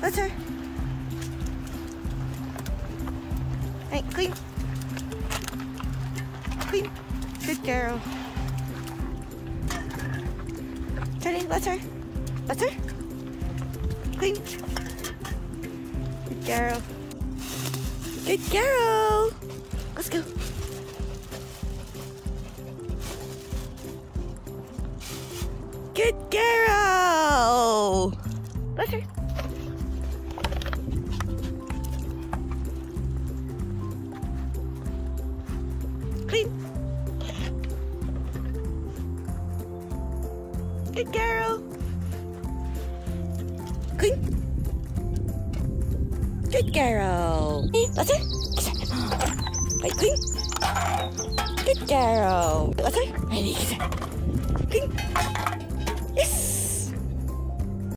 That's her. Hey, clean. Clean. Good girl. Teddy, let's her. Let's her. Clean. Good girl. Good girl. Let's go. Good girl. Let's her. Clean. Good girl. Clean. Good girl. Let's her. Wait, clean. Good girl. Let's her. Clean.